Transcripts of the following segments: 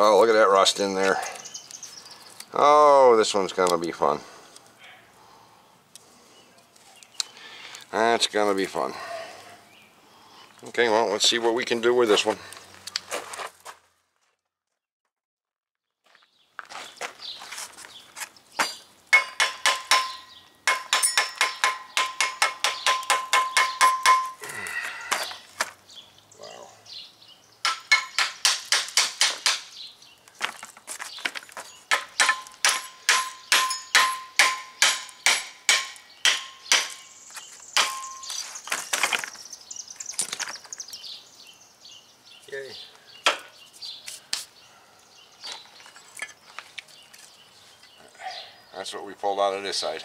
Oh, look at that rust in there. Oh, this one's gonna be fun. That's gonna be fun. Okay, well, let's see what we can do with this one. That's what we pulled out of this side.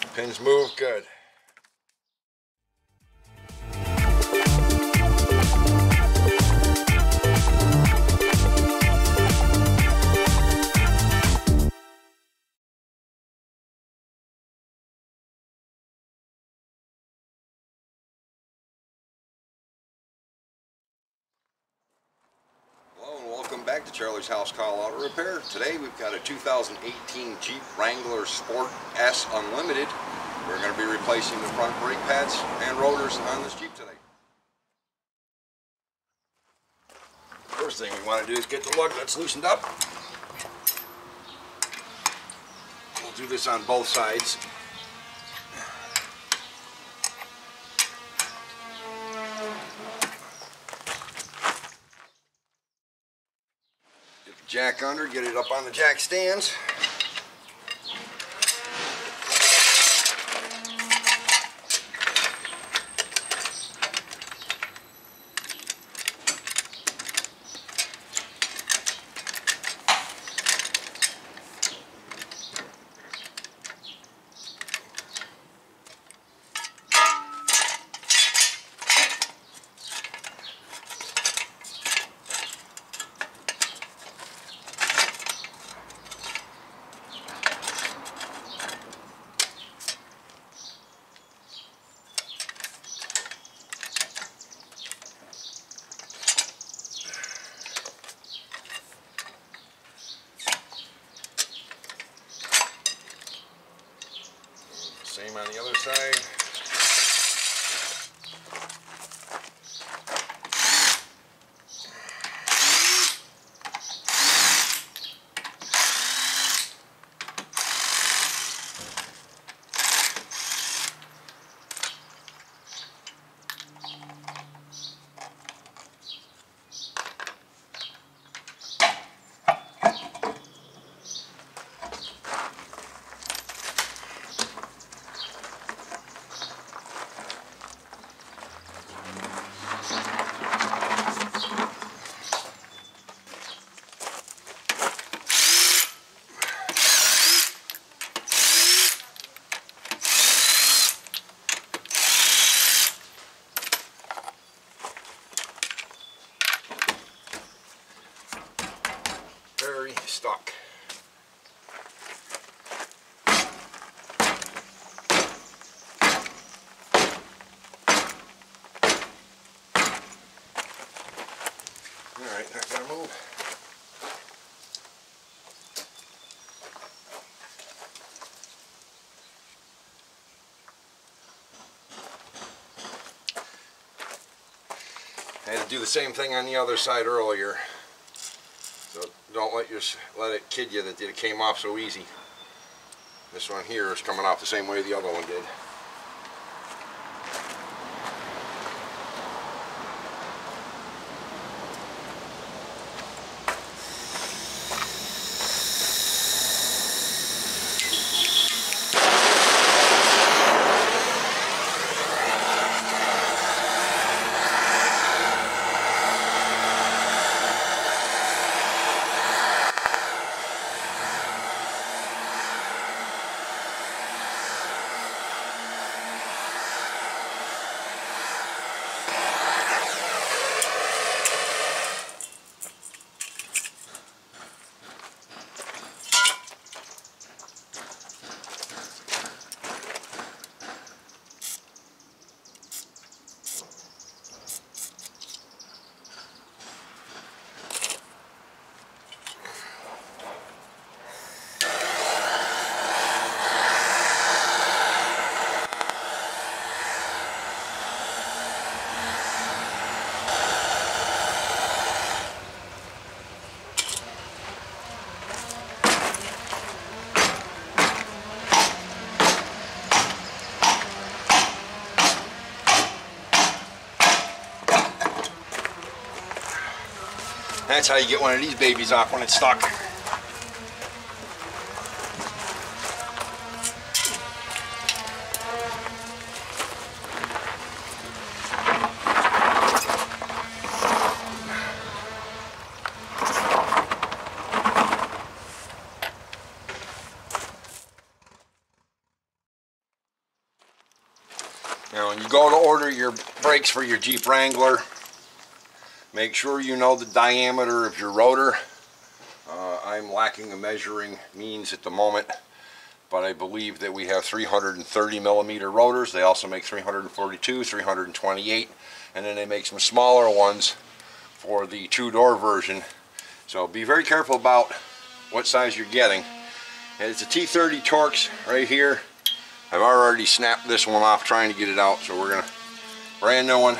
The pins move good. Back to Charlie's House Call Auto Repair. Today we've got a 2018 Jeep Wrangler Sport S Unlimited. We're going to be replacing the front brake pads and rotors on this Jeep today. First thing we want to do is get the lug nuts loosened up. We'll do this on both sides. Jack under, get it up on the jack stands. Same on the other side. Stuck. All right, that's gonna move. I had to do the same thing on the other side earlier. Don't let it kid you that it came off so easy. This one here is coming off the same way the other one did. That's how you get one of these babies off when it's stuck. Now, when you go to order your brakes for your Jeep Wrangler, make sure you know the diameter of your rotor. I'm lacking a measuring means at the moment, but I believe that we have 330 millimeter rotors. They also make 342, 328, and then they make some smaller ones for the two-door version. So be very careful about what size you're getting. And it's a T30 Torx right here. I've already snapped this one off trying to get it out, so we're gonna brand new one.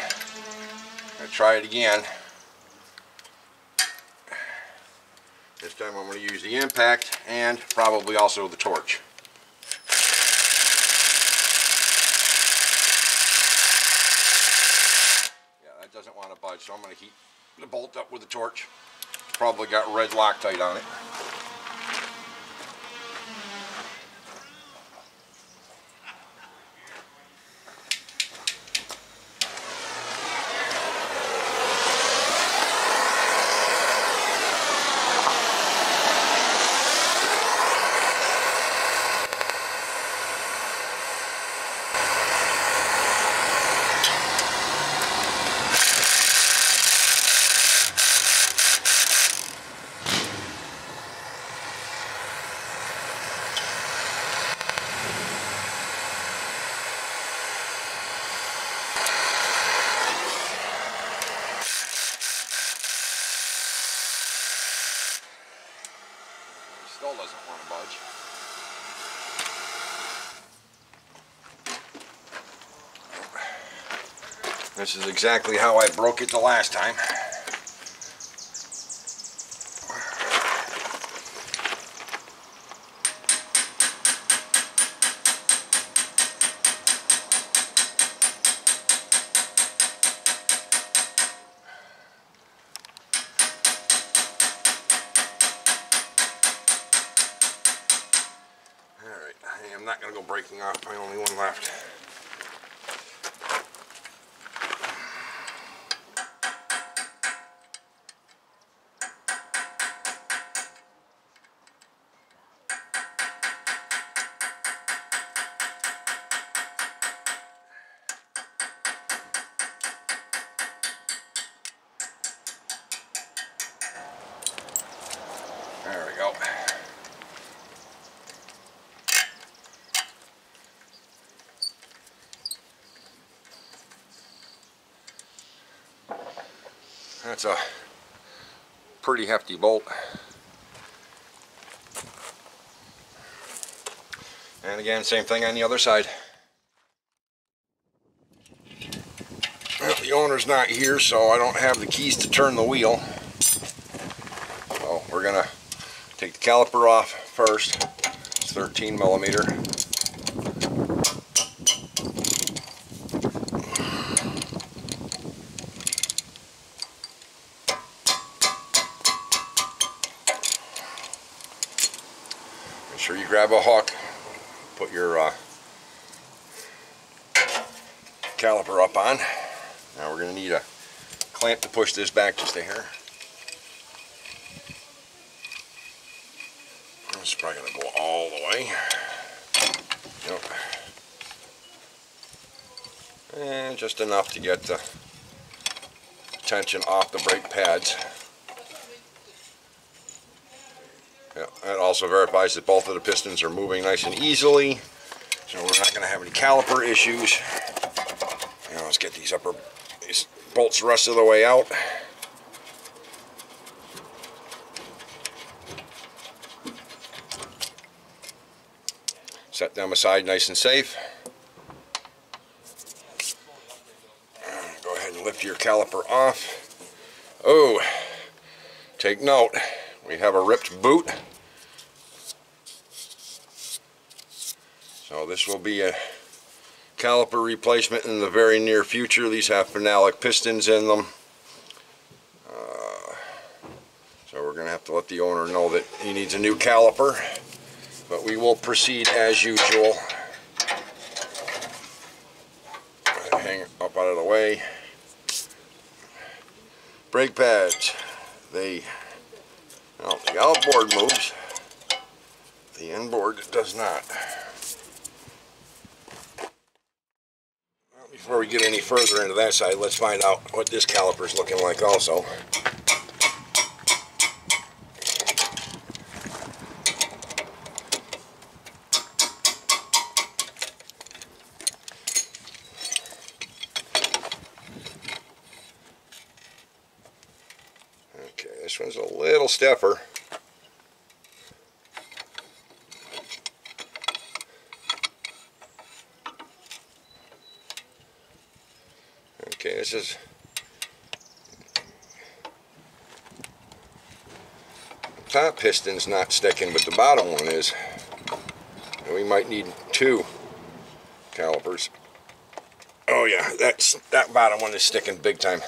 Gonna try it again. This time I'm gonna use the impact and probably also the torch. Yeah, that doesn't want to budge, so I'm gonna heat the bolt up with the torch. Probably got red Loctite on it. Doesn't want to budge. This is exactly how I broke it the last time. I'm not going to go breaking off, probably only one left. There we go. That's a pretty hefty bolt. And again, same thing on the other side. Well, the owner's not here, so I don't have the keys to turn the wheel. So we're gonna take the caliper off first. It's 13 millimeter. Sure you grab a hook, put your caliper up on. Now we're going to need a clamp to push this back just a hair. This is probably going to go all the way. Yep. And just enough to get the tension off the brake pads. Yeah, that also verifies that both of the pistons are moving nice and easily, so we're not going to have any caliper issues. Now let's get these bolts the rest of the way out. Set them aside nice and safe. And go ahead and lift your caliper off. Oh, take note. We have a ripped boot, so this will be a caliper replacement in the very near future. These have phenolic pistons in them. have to let the owner know that he needs a new caliper, but we will proceed as usual. Hang it up out of the way. Brake pads. Well, the outboard moves. The inboard does not. Well, before we get any further into that side, let's find out what this caliper is looking like also. This one's a little stiffer. Okay, this is the top piston's not sticking, but the bottom one is. And we might need two calipers. Oh yeah, that bottom one is sticking big time.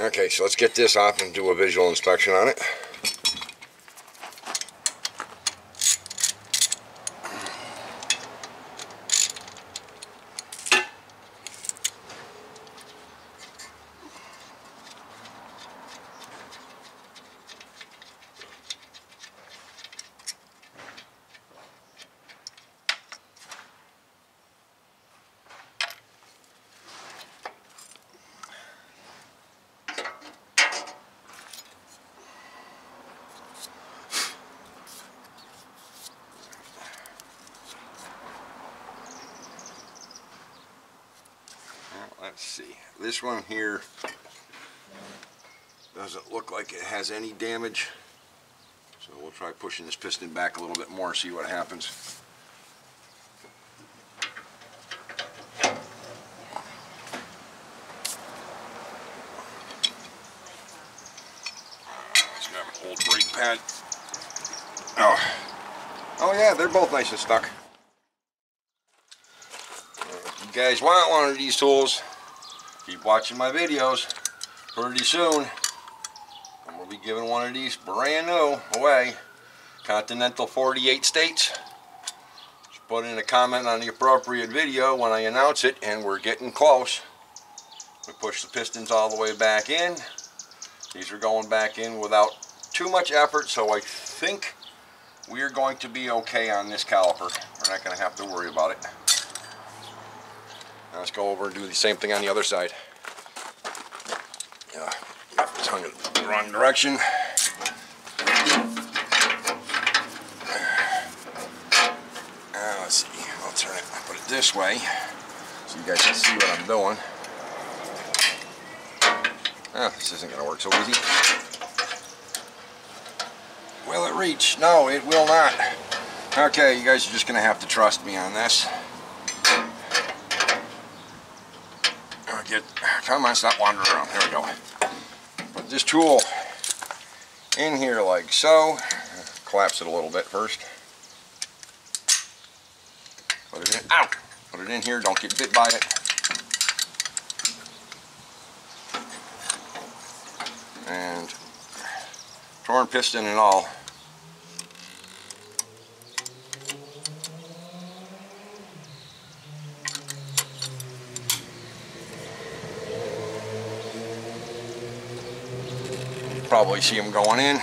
Okay, so let's get this off and do a visual inspection on it. Let's see, this one here doesn't look like it has any damage, so we'll try pushing this piston back a little bit more, see what happens. Let's grab an old brake pad. Oh yeah, they're both nice and stuck. If you guys want one of these tools, keep watching my videos. Pretty soon I'm going to be giving one of these brand new away. Continental 48 states. Just put in a comment on the appropriate video when I announce it, and we're getting close. We push the pistons all the way back in. These are going back in without too much effort, so I think we're going to be okay on this caliper. We're not going to have to worry about it. Now let's go over and do the same thing on the other side. Yeah, it's hung in the wrong direction. Let's see, I'll turn it, I'll put it this way so you guys can see what I'm doing. This isn't going to work so easy. Will it reach? No, it will not. Okay, you guys are just going to have to trust me on this. Come on, stop wandering around. There we go. Put this tool in here like so. Collapse it a little bit first. Put it in. Ow! Put it in here. Don't get bit by it. And torn piston and all. Probably see them going in.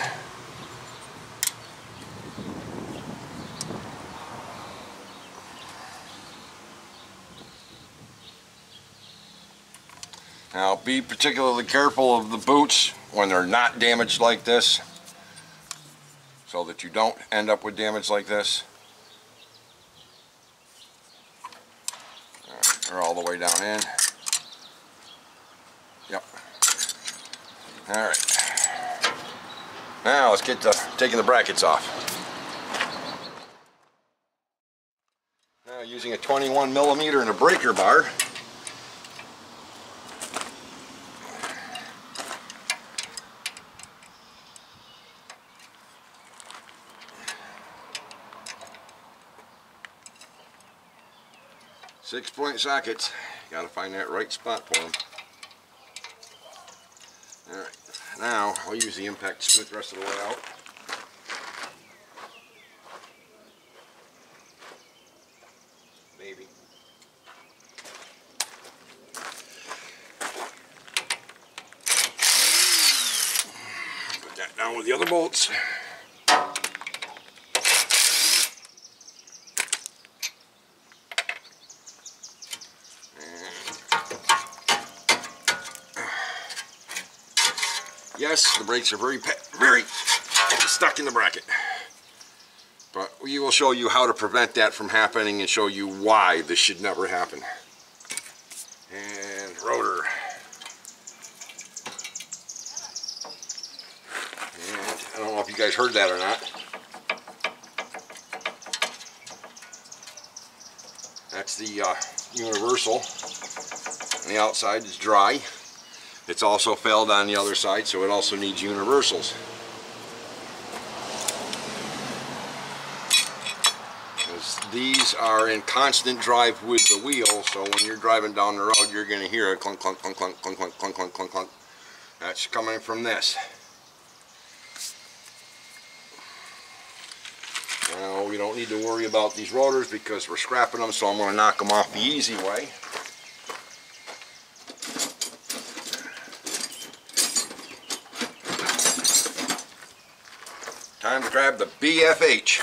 Now be particularly careful of the boots when they're not damaged like this, so that you don't end up with damage like this. All right, they're all the way down in. Yep. All right. Now let's get to taking the brackets off. Now using a 21 millimeter and a breaker bar. Six-point sockets. You gotta find that right spot for them. All right. Now, I'll use the impact to smooth the rest of the way out. down with the other bolts. Yes, the brakes are very stuck in the bracket. But we will show you how to prevent that from happening and show you why this should never happen. And rotor. And I don't know if you guys heard that or not. That's the universal. On the outside is dry. It's also failed on the other side, so it also needs universals. These are in constant drive with the wheel, so when you're driving down the road, you're going to hear a clunk, clunk, clunk, clunk, clunk, clunk, clunk, clunk, clunk, clunk. That's coming from this. Now, we don't need to worry about these rotors because we're scrapping them, so I'm going to knock them off the easy way. Time to grab the BFH.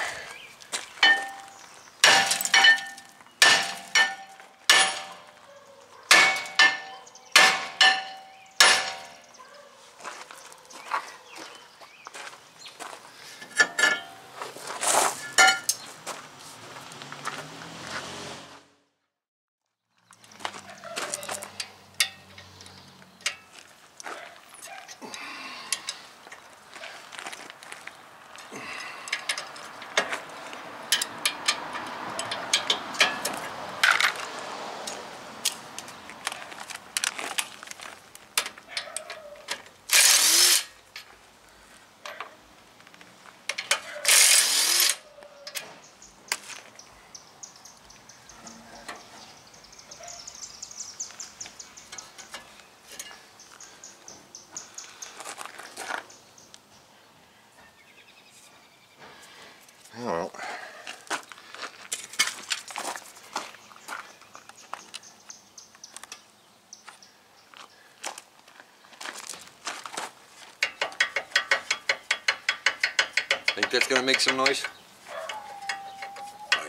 Think that's going to make some noise? Oh,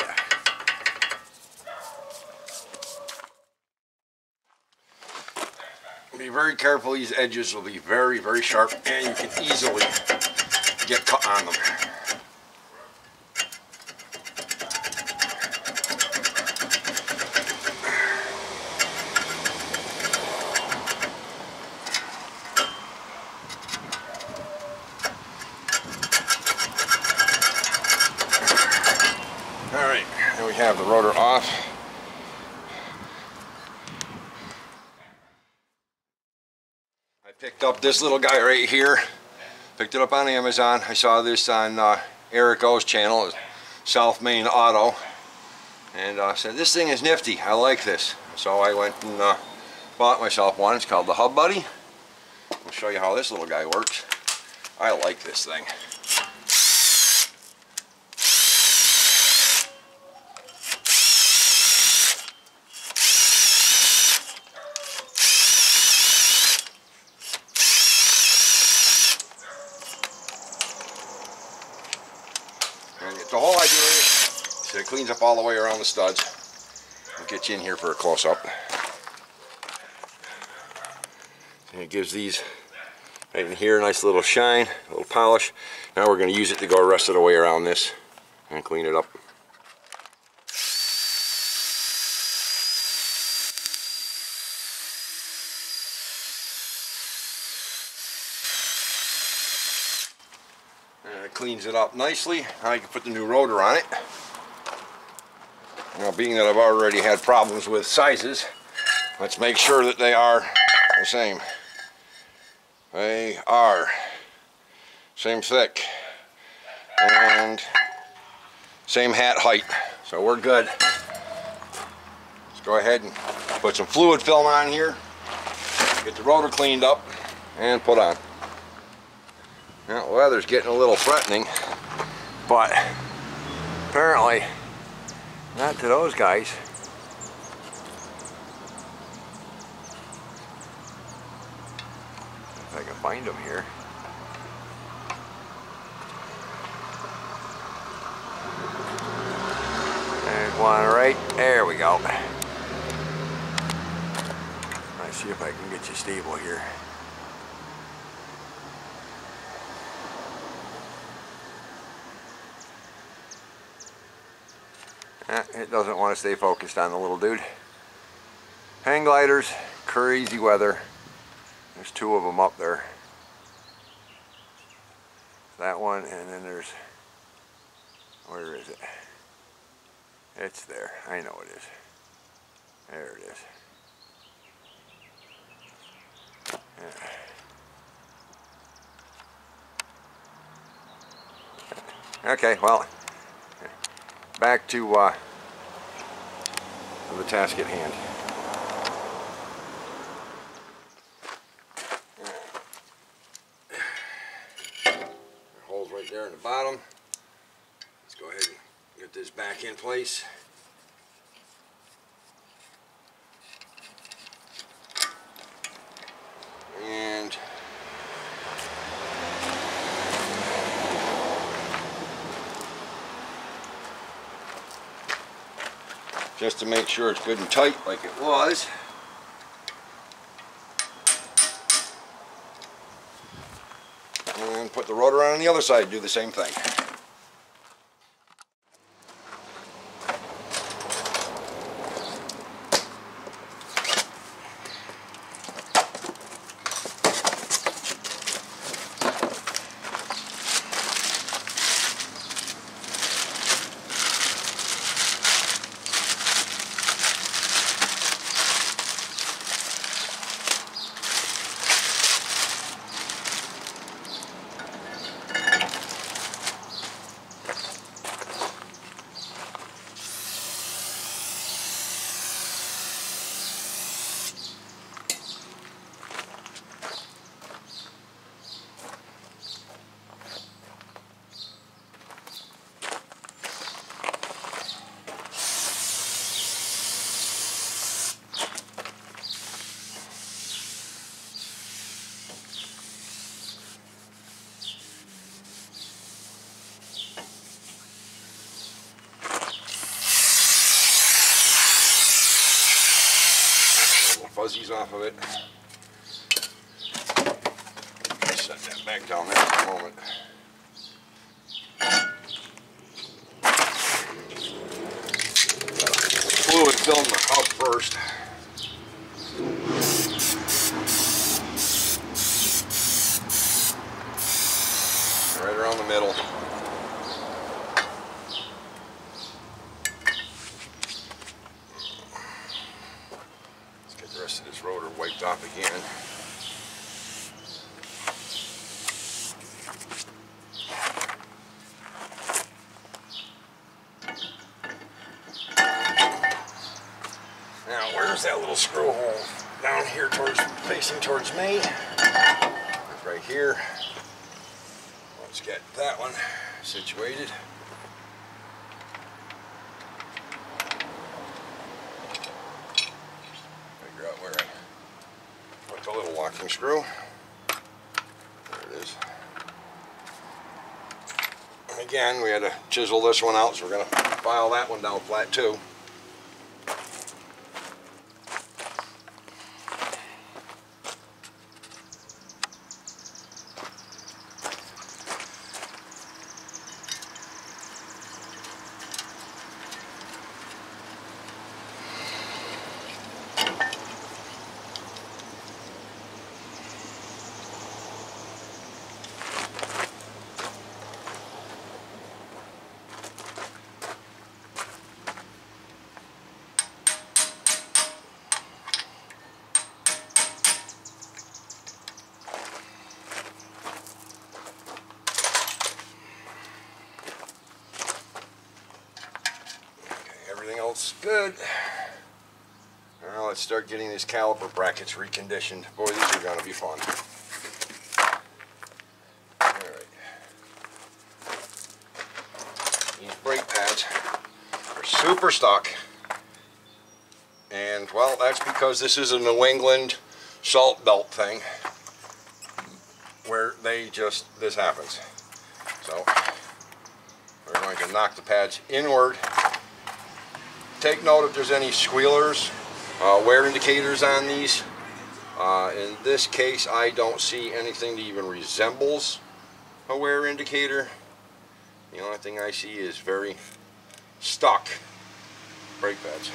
yeah. Be very careful, these edges will be very sharp and you can easily get cut on them. Have the rotor off. I picked up this little guy right here. Picked it up on Amazon. I saw this on Eric O's channel, South Main Auto, and I said this thing is nifty. I like this, so I went and bought myself one. It's called the Hub Buddy. I'll show you how this little guy works. I like this thing. The whole idea is it cleans up all the way around the studs. We'll get you in here for a close-up. And it gives these right in here a nice little shine, a little polish. Now we're going to use it to go the rest of the way around this and clean it up. Cleans it up nicely. Now you can put the new rotor on it. Now, being that I've already had problems with sizes, let's make sure that they are the same. They are same thick and same hat height, so we're good. Let's go ahead and put some fluid film on here, get the rotor cleaned up and put on. Now, the weather's getting a little threatening, but apparently not to those guys. If I can find them here. one right there. We go. Let's see if I can get you stable here. It doesn't want to stay focused on the little dude. Hang gliders, crazy weather. There's two of them up there. That one, and then there's, where is it? It's there. I know it is. There it is. Yeah. Okay, well, back to the task at hand. Holes right there in the bottom. Let's go ahead and get this back in place. And just to make sure it's good and tight like it was. And put the rotor on the other side, do the same thing. Fuzzies off of it. Set that back down there for a moment. Fluid film the hub first. Right around the middle. Off again. Now where's that little screw hole? Down here towards, facing towards me. It's right here. Let's get that one situated. Locking screw. There it is. And again, we had to chisel this one out, so we're going to file that one down flat too. Good. Now let's start getting these caliper brackets reconditioned. Boy, these are going to be fun. All right. These brake pads are super stuck. And, well, that's because this is a New England salt belt thing where they just, this happens. So, we're going to knock the pads inward Take note if there's any squealers, wear indicators on these. In this case, I don't see anything that even resembles a wear indicator. The only thing I see is very stuck brake pads.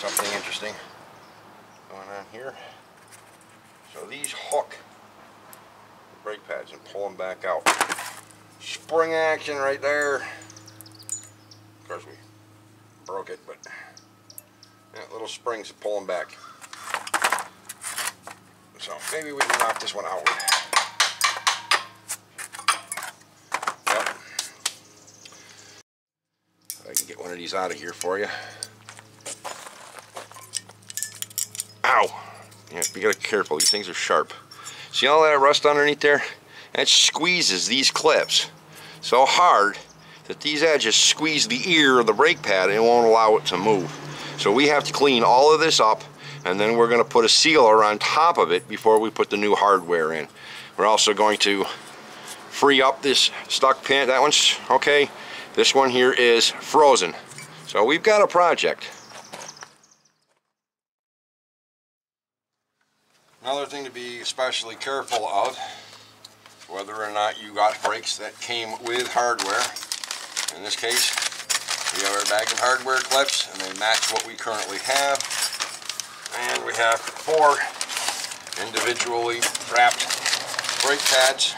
Something interesting going on here. So these hook the brake pads and pull them back out. Spring action right there. Of course we broke it, but that little springs to pull them back. So maybe we can knock this one out with. Yep. I can get one of these out of here for you. Ow! Yeah, you gotta be careful, these things are sharp. See all that rust underneath there? That squeezes these clips so hard that these edges squeeze the ear of the brake pad and it won't allow it to move. So we have to clean all of this up, and then we're going to put a sealer on top of it before we put the new hardware in. We're also going to free up this stuck pin. That one's okay. This one here is frozen. So we've got a project. Another thing to be especially careful of, whether or not you got brakes that came with hardware. In this case, we have our bag of hardware clips, and they match what we currently have. And we have 4 individually wrapped brake pads.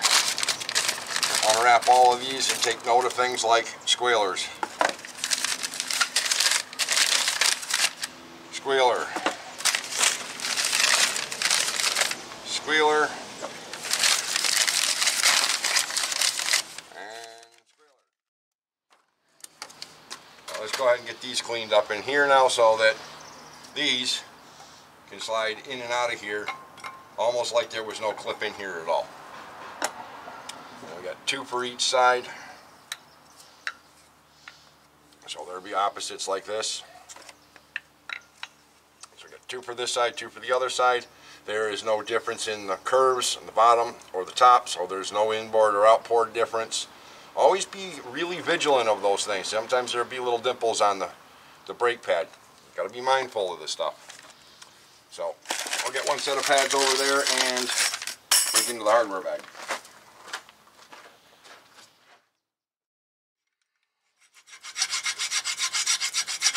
Unwrap all of these and take note of things like squealers. Squealer. Squealer. Let's go ahead and get these cleaned up in here now so that these can slide in and out of here almost like there was no clip in here at all. And we got 2 for each side. So there'll be opposites like this. So we got 2 for this side, 2 for the other side. There is no difference in the curves on the bottom or the top, so there's no inboard or outboard difference. Always be really vigilant of those things. Sometimes there'll be little dimples on the brake pad. You've got to be mindful of this stuff. So I'll get one set of pads over there and look into the hardware bag.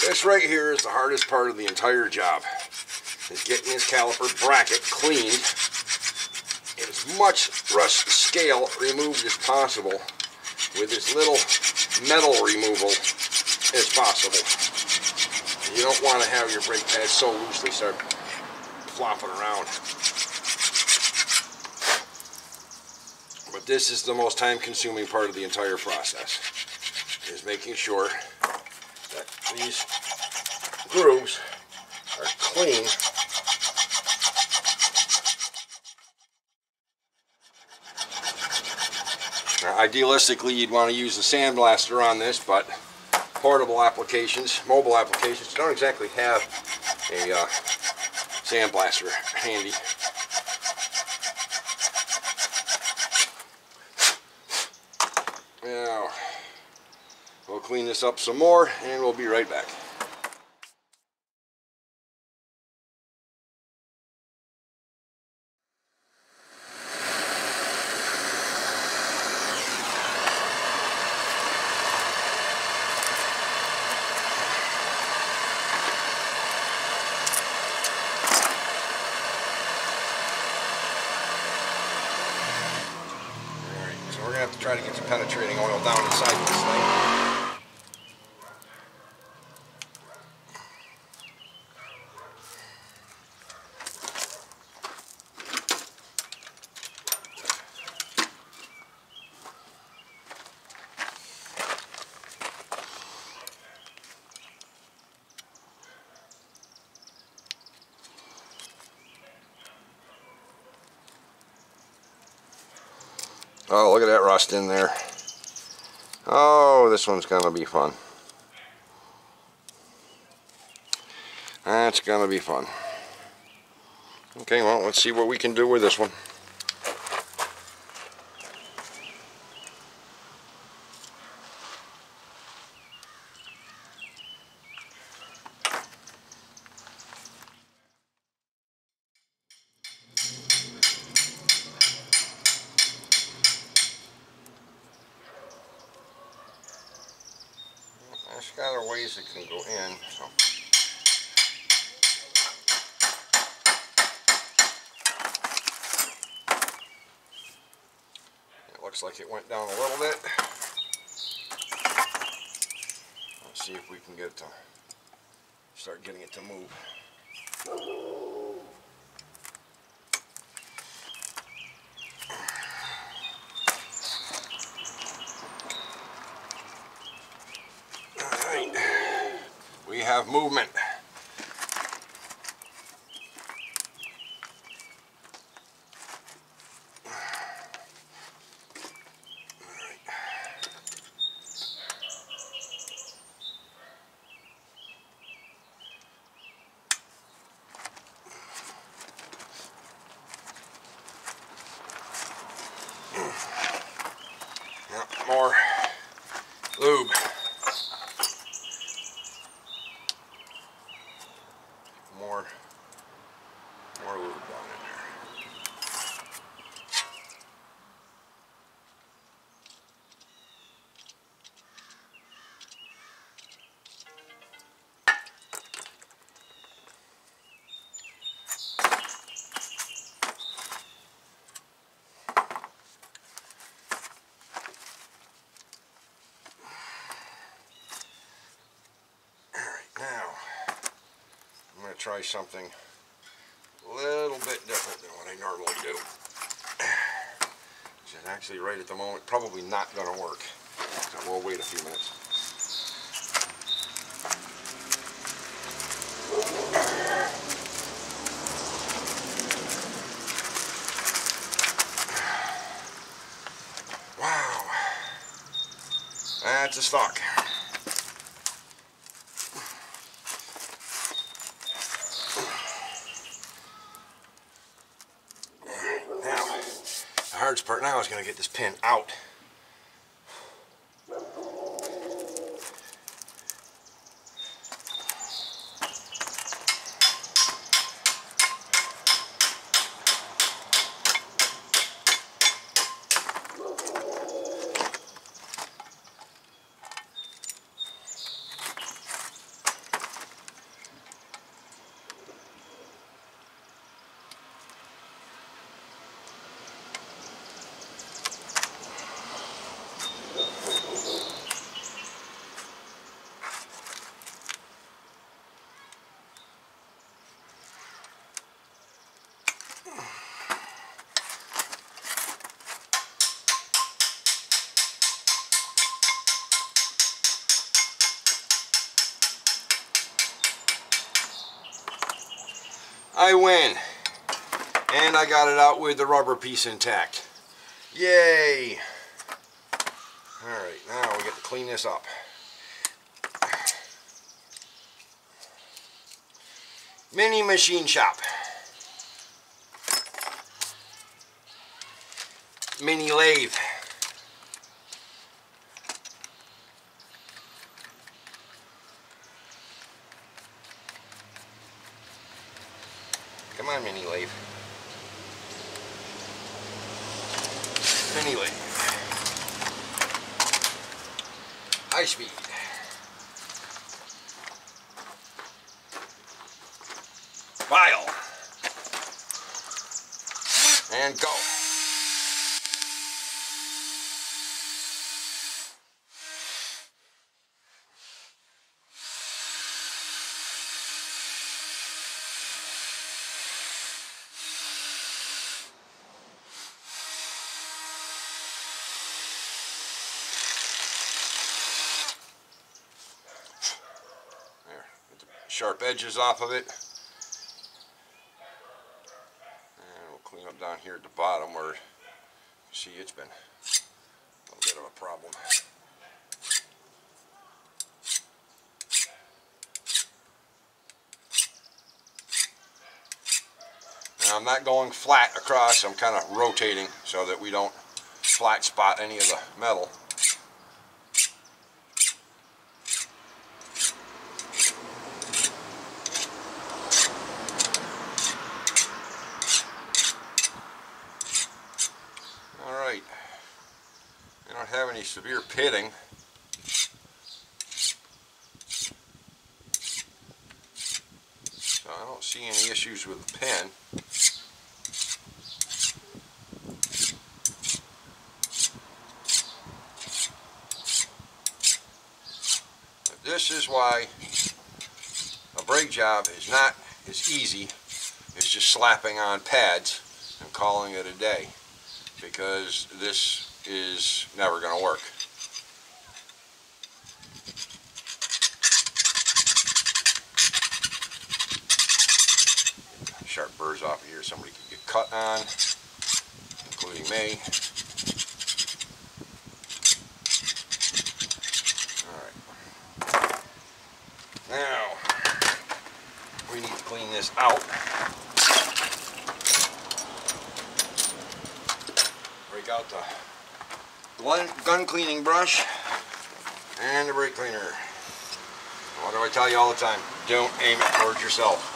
This right here is the hardest part of the entire job, is getting this caliper bracket cleaned and as much rust scale removed as possible, with as little metal removal as possible. You don't want to have your brake pads so loose they start flopping around. But this is the most time-consuming part of the entire process, is making sure that these grooves are clean. Idealistically, you'd want to use the sandblaster on this, but portable applications, mobile applications, don't exactly have a sandblaster handy. Now, we'll clean this up some more, and we'll be right back. Try to get some penetrating oil down inside this thing. Oh, look at that rust in there. Oh, this one's gonna be fun. That's gonna be fun. Okay, well, let's see what we can do with this one. There's got a ways it can go in, so. It looks like it went down a little bit. Let's see if we can get it to start getting it to move. Have movement. All right. Yep, more lube. More lube down in there. All right, now I'm going to try something a little bit different than what I normally do. Which is actually right at the moment probably not going to work. So we'll wait a few minutes. Wow. That's a stock. The hardest part now is going to get this pin out. I win, and I got it out with the rubber piece intact. Yay! All right, now we get to clean this up. Mini machine shop. Mini lathe. Come on, mini lathe. Mini lathe. High speed. File. And go. Sharp edges off of it, and we'll clean up down here at the bottom where you see it's been a little bit of a problem. Now I'm not going flat across, I'm kind of rotating so that we don't flat spot any of the metal. Alright, we don't have any severe pitting. I don't see any issues with the pen. But this is why a brake job is not as easy as just slapping on pads and calling it a day, because this is never going to work. Sharp burrs off of here, somebody could get cut on, including me. Alright. Now, we need to clean this out. Break out the gun cleaning brush and the brake cleaner. What do I tell you all the time? Don't aim it towards yourself.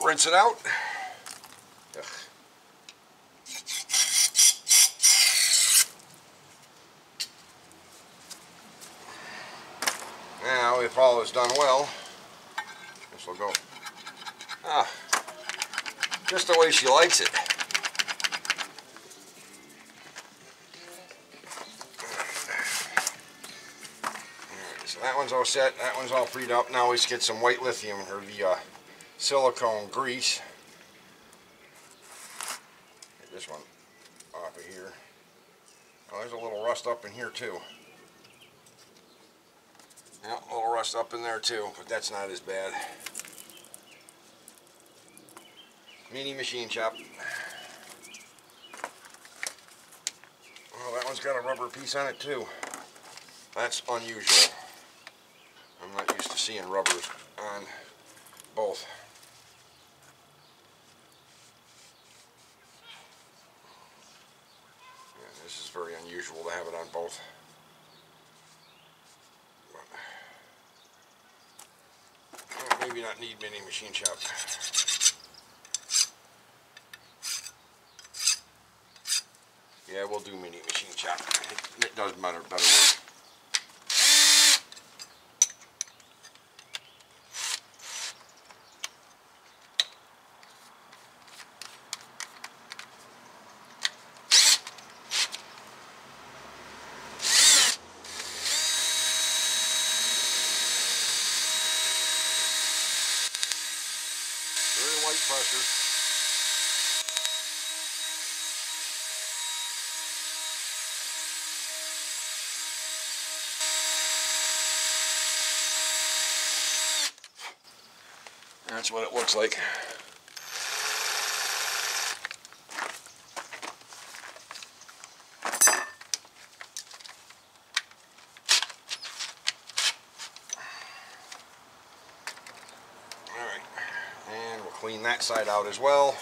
Rinse it out. Ugh. Now, if all is done well, this will go just the way she likes it. So that one's all set. That one's all freed up. Now we just get some white lithium or the silicone grease. Get this one off of here. Oh, there's a little rust up in here too. Yeah, a little rust up in there too, but that's not as bad. Mini machine chop. Well, that one's got a rubber piece on it too. That's unusual. I'm not used to seeing rubbers on both. This is very unusual to have it on both. But maybe not need many machine shop. Yeah, we'll do mini machine shop. It does matter better work. That's what it looks like. Alright, and we'll clean that side out as well.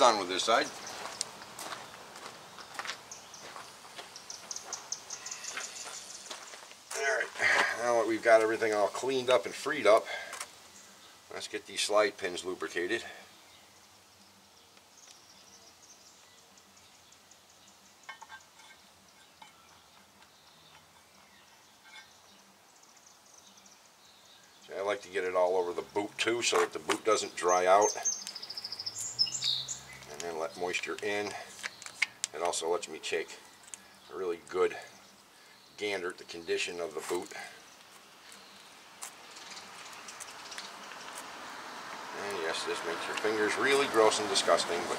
almost done with this side. Now that we've got everything all cleaned up and freed up, let's get these slide pins lubricated. See, I like to get it all over the boot too, so that the boot doesn't dry out. And then let moisture in. It also lets me take a really good gander at the condition of the boot. And yes, this makes your fingers really gross and disgusting, but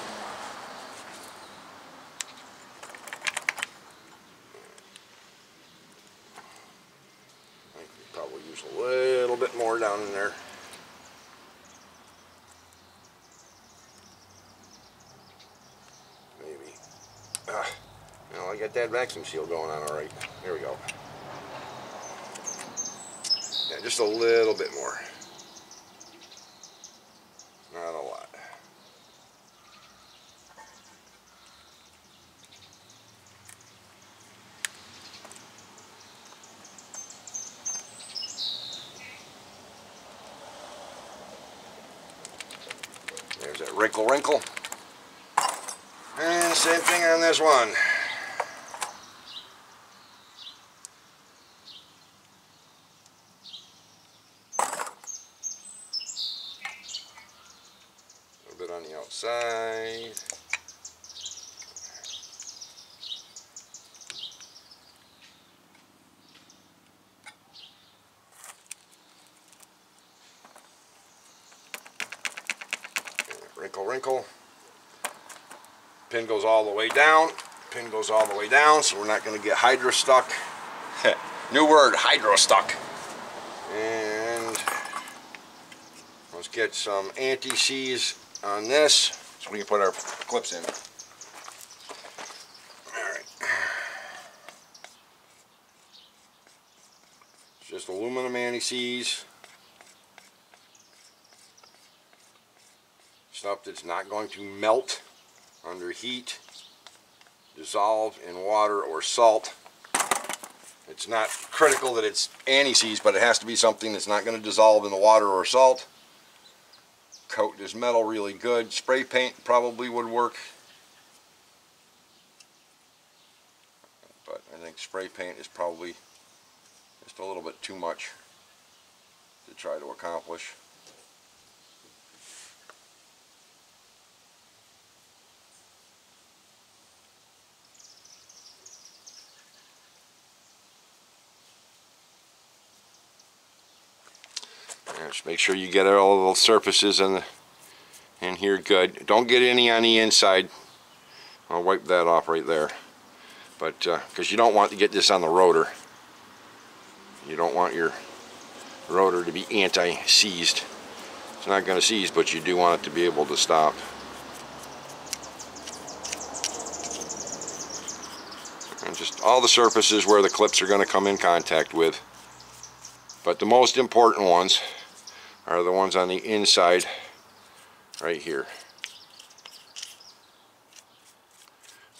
I think we probably use a little bit more down in there. Maybe. Well, I got that vacuum seal going on all right. There we go. Yeah, just a little bit more. Not a lot. There's that wrinkle. And same thing on this one. Side. Wrinkle. Pin goes all the way down. Pin goes all the way down, so we're not going to get hydro stuck. New word, hydro stuck. And let's get some anti-seize on this, so we can put our clips in. All right. It's just aluminum anti-seize. Stuff that's not going to melt under heat, dissolve in water or salt. It's not critical that it's anti-seize, but it has to be something that's not going to dissolve in the water or salt. Coat this metal really good. Spray paint probably would work, but I think spray paint is probably just a little bit too much to try to accomplish. Make sure you get all the surfaces in here good. Don't get any on the inside. I'll wipe that off right there, but because you don't want to get this on the rotor. You don't want your rotor to be anti-seized. It's not going to seize, but you do want it to be able to stop. And just all the surfaces where the clips are going to come in contact with. But the most important ones are the ones on the inside right here.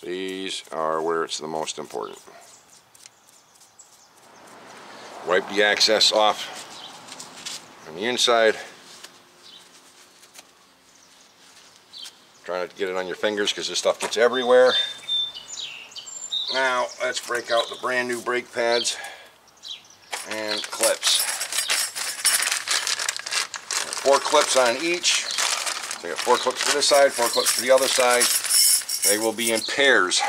These are where it's the most important. Wipe the excess off on the inside. Try not to get it on your fingers because this stuff gets everywhere. Now let's break out the brand new brake pads and clips. 4 clips on each. So I got 4 clips for this side, 4 clips for the other side. They will be in pairs.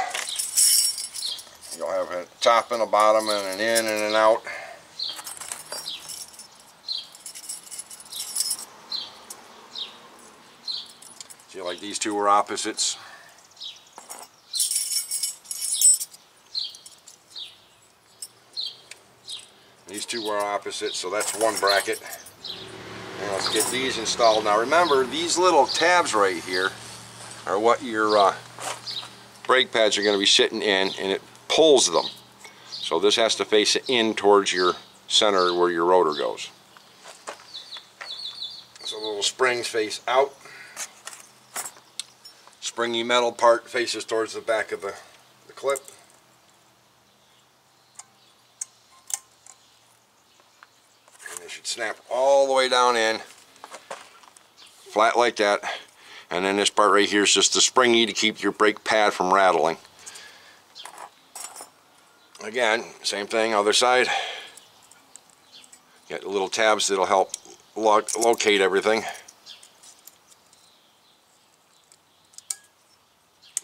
You'll have a top and a bottom and an in and an out. See, like these two are opposites. These two are opposites, so that's one bracket. And let's get these installed. Now remember, these little tabs right here are what your brake pads are going to be sitting in, and it pulls them. So this has to face in towards your center where your rotor goes. So the little springs face out. springy metal part faces towards the back of the clip. And they should snap all the way down in, flat like that. And then this part right here is just the springy to keep your brake pad from rattling. Again, same thing, other side. Get little tabs that'll help locate everything.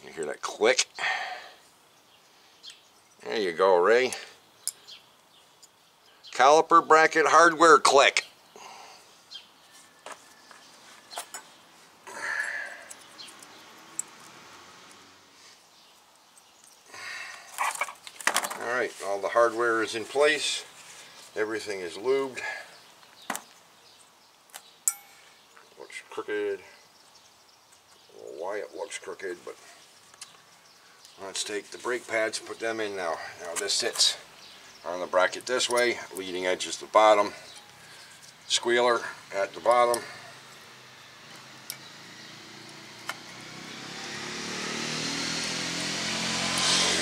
You hear that click? There you go, Ray. Caliper bracket hardware click. Alright, all the hardware is in place. Everything is lubed. Looks crooked. I don't know why it looks crooked, but let's take the brake pads and put them in now. Now this sits on the bracket this way, leading edge is the bottom, squealer at the bottom.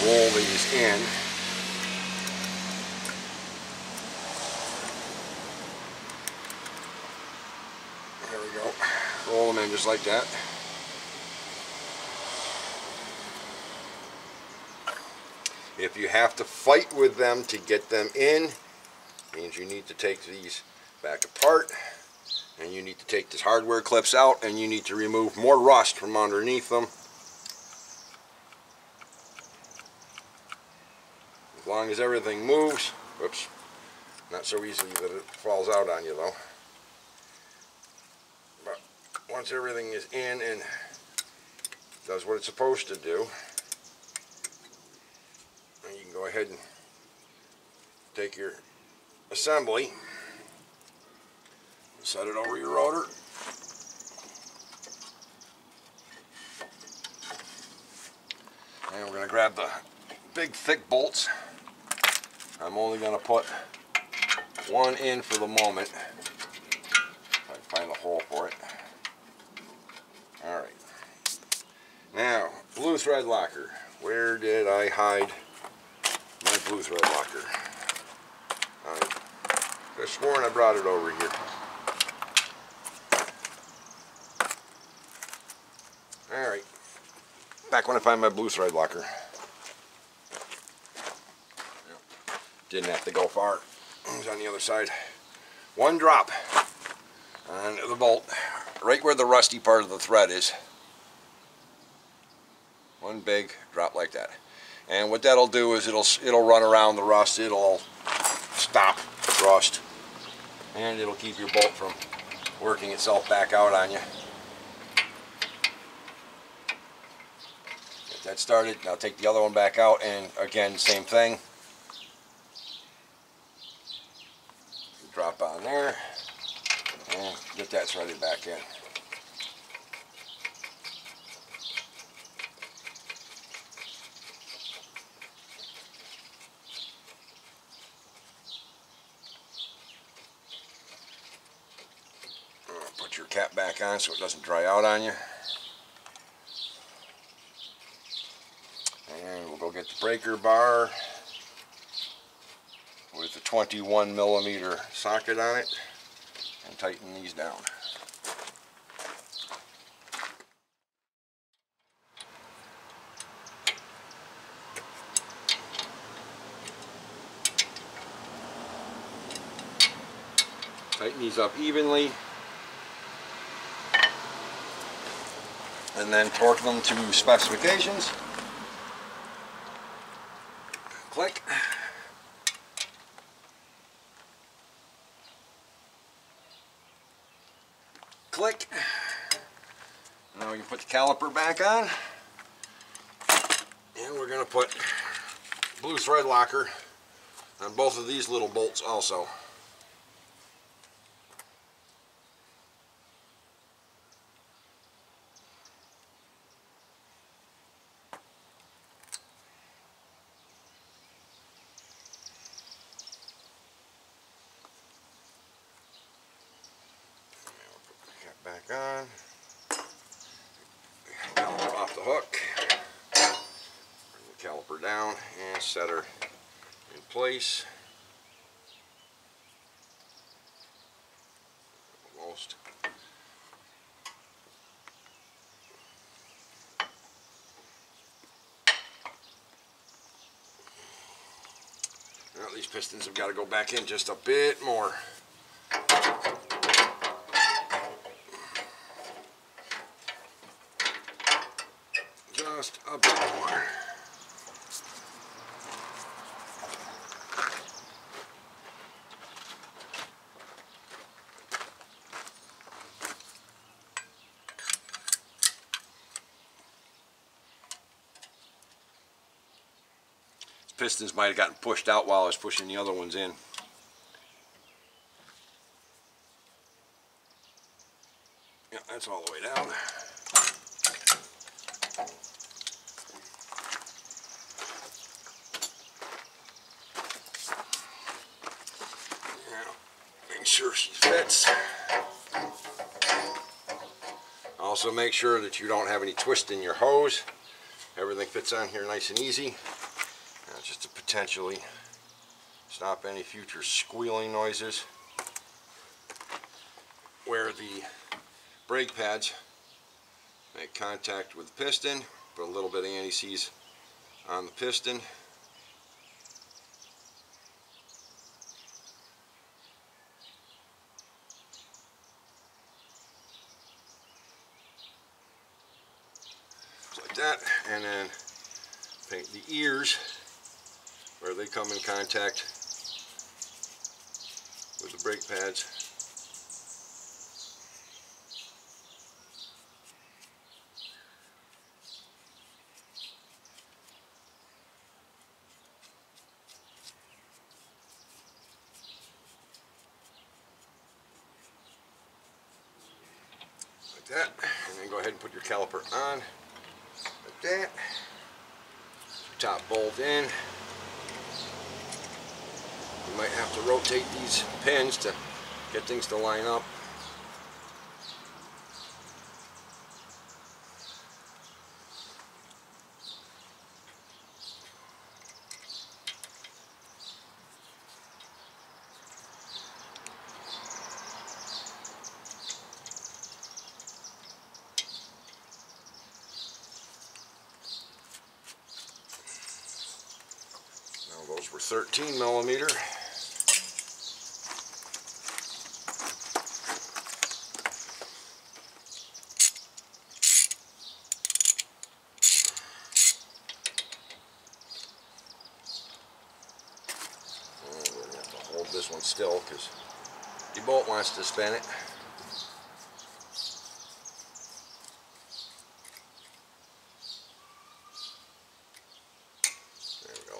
Roll these in. Roll them in just like that. If you have to fight with them to get them in, means you need to take these back apart, and you need to take these hardware clips out, and you need to remove more rust from underneath them. As long as everything moves, oops, not so easily that it falls out on you though. Once everything is in and does what it's supposed to do, and you can go ahead and take your assembly, set it over your rotor, and we're going to grab the big thick bolts. I'm only going to put one in for the moment, if I can find a hole for it. Alright, now blue thread locker. Where did I hide my blue thread locker? I could have sworn I brought it over here. Alright, back when I find my blue thread locker. Didn't have to go far, it was on the other side. One drop on the bolt. Right where the rusty part of the thread is. One big drop like that. And what that'll do is it'll run around the rust, it'll stop the rust, and it'll keep your bolt from working itself back out on you. Get that started. Now take the other one back out, and again, same thing. Drop on there. And get that threaded back in. Put your cap back on so it doesn't dry out on you. And we'll go get the breaker bar with the 21 millimeter socket on it. And tighten these down. Tighten these up evenly and then torque them to specifications. Click. Click. Now we can put the caliper back on, and we're going to put blue thread locker on both of these little bolts also. caliper down and set her in place. Almost. Well, these pistons have got to go back in just a bit more. Just a bit more. Pistons might have gotten pushed out while I was pushing the other ones in. Yeah, that's all the way down. Yeah, make sure she fits. Also make sure that you don't have any twist in your hose. Everything fits on here nice and easy. Just to potentially stop any future squealing noises where the brake pads make contact with the piston. Put a little bit of anti-seize on the piston. Just like that, and then paint the ears where they come in contact with the brake pads. Like that, and then go ahead and put your caliper on, like that. Top bolt in. You might have to rotate these pins to get things to line up. Now those were 13 millimeter. This one still because the bolt wants to spin it. There we go.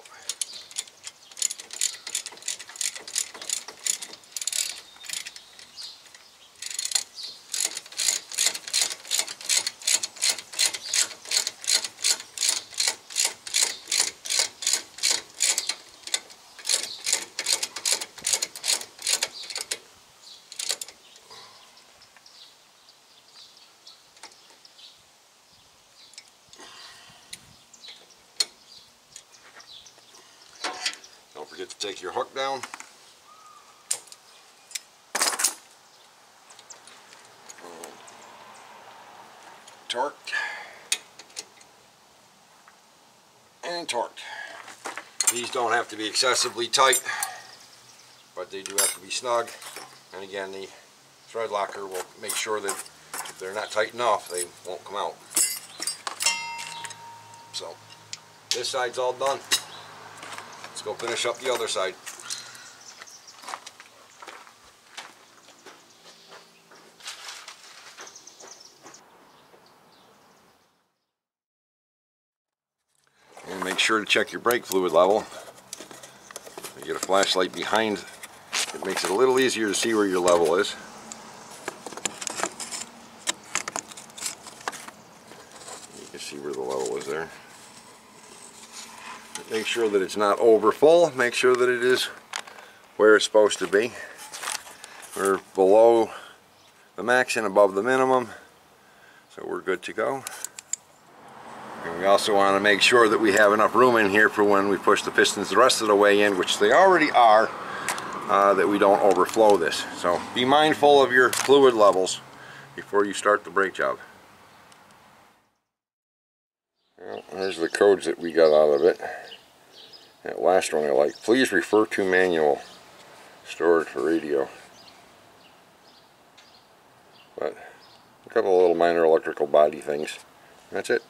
Don't forget to take your hook down. Torqued. And torqued. These don't have to be excessively tight, but they do have to be snug. And again, the thread locker will make sure that if they're not tight enough, they won't come out. So, this side's all done. Let's go finish up the other side. And make sure to check your brake fluid level. You get a flashlight behind, it makes it a little easier to see where your level is. You can see where the level is there. Make sure that it's not over full. Make sure that it is where it's supposed to be. We're below the max and above the minimum, so we're good to go. And we also want to make sure that we have enough room in here for when we push the pistons the rest of the way in, which they already are, that we don't overflow this. So be mindful of your fluid levels before you start the brake job. Well, there's the codes that we got out of it. That last one I like. Please refer to manual stored for radio. But a couple of little minor electrical body things. That's it.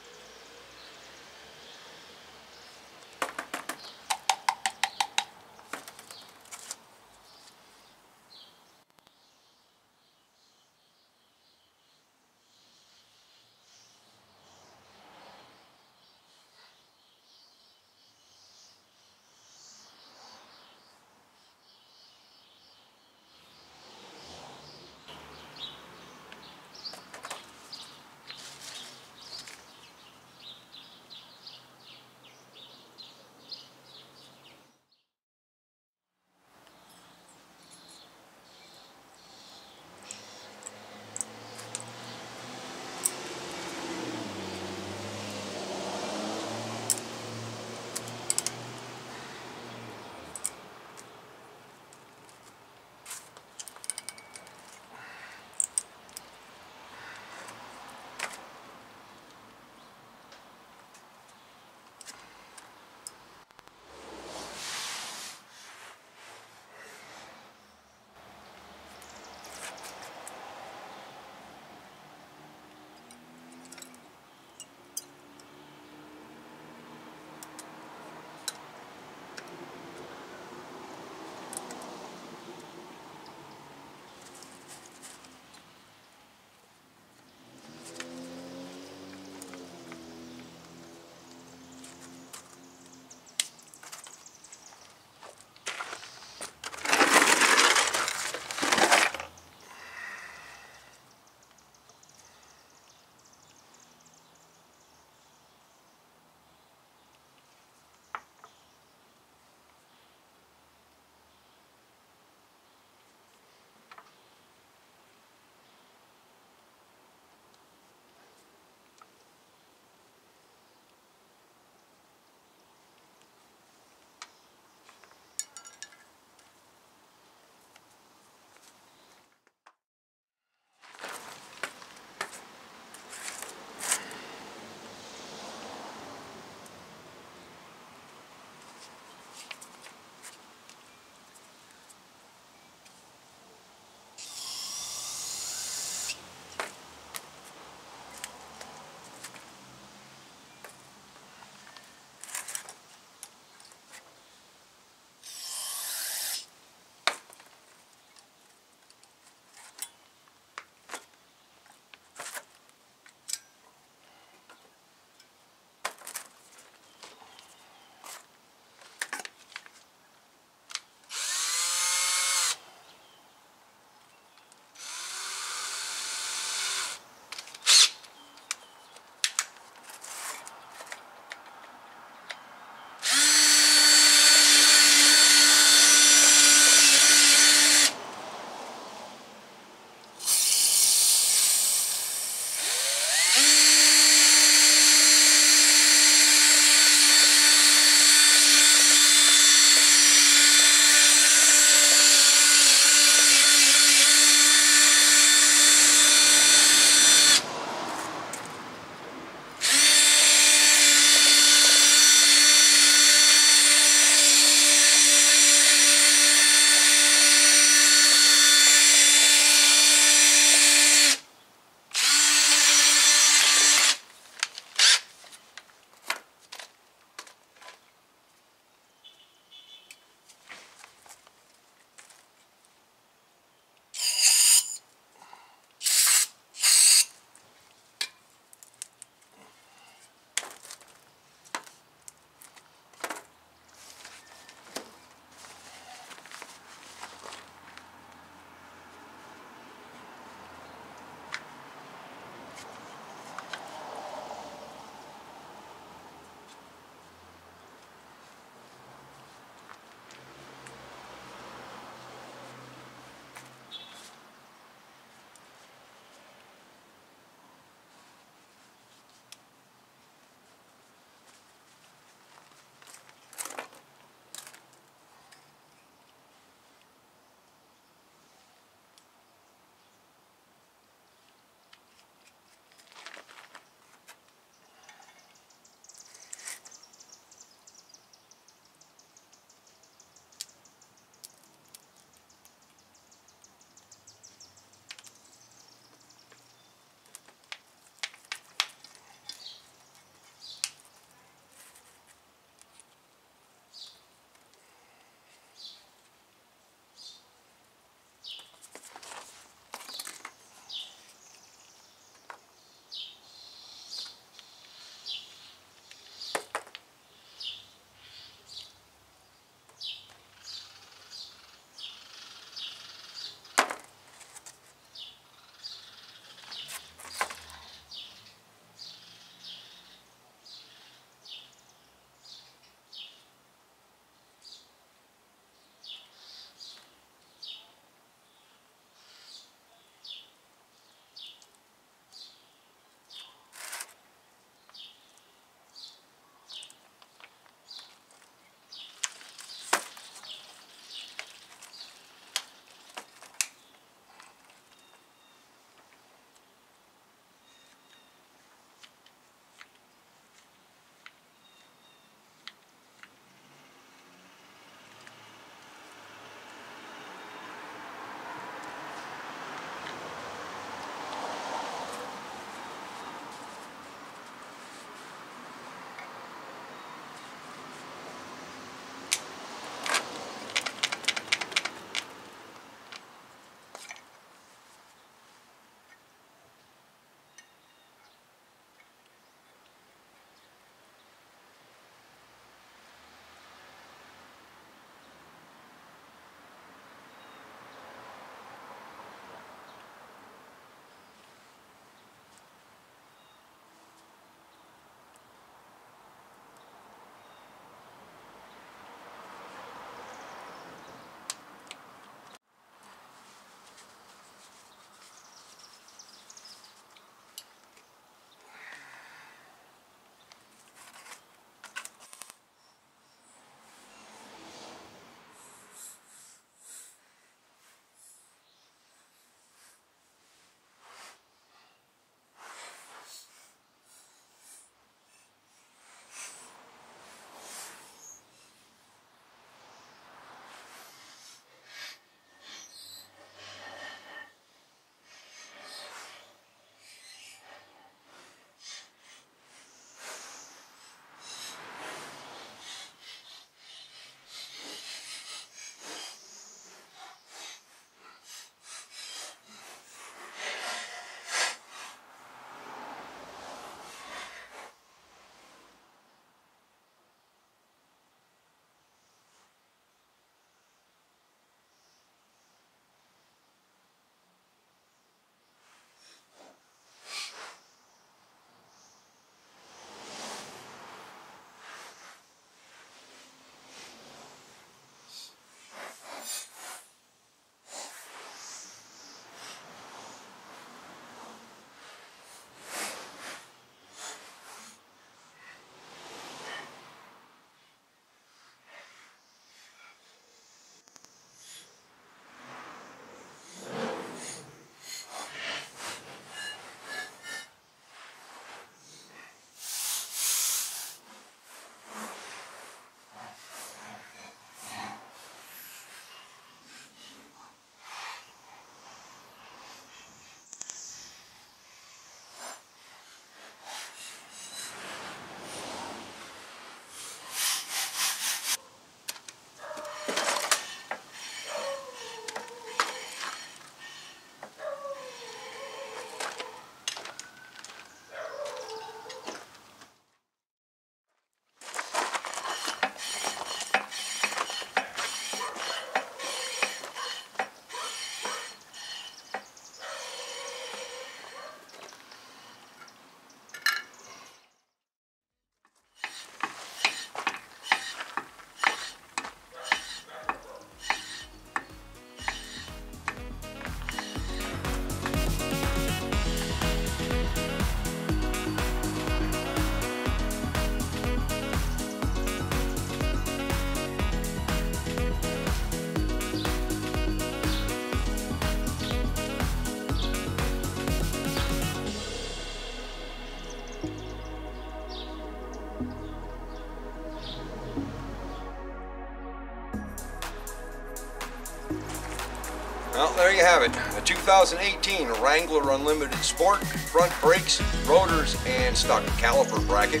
Well, there you have it, a 2018 Wrangler Unlimited Sport, front brakes, rotors, and stuck caliper bracket.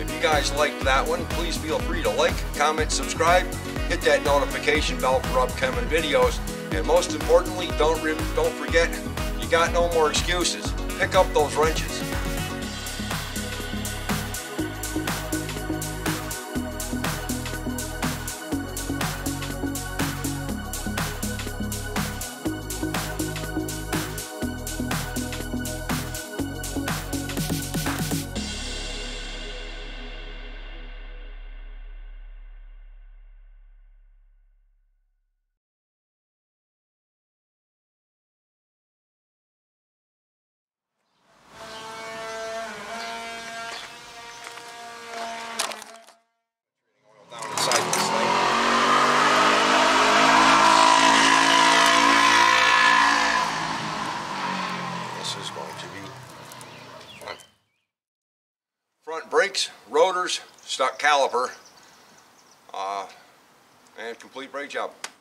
If you guys liked that one, please feel free to like, comment, subscribe, hit that notification bell for upcoming videos, and most importantly, don't forget, you got no more excuses. Pick up those wrenches. Front brakes, rotors, stuck caliper, and complete brake job.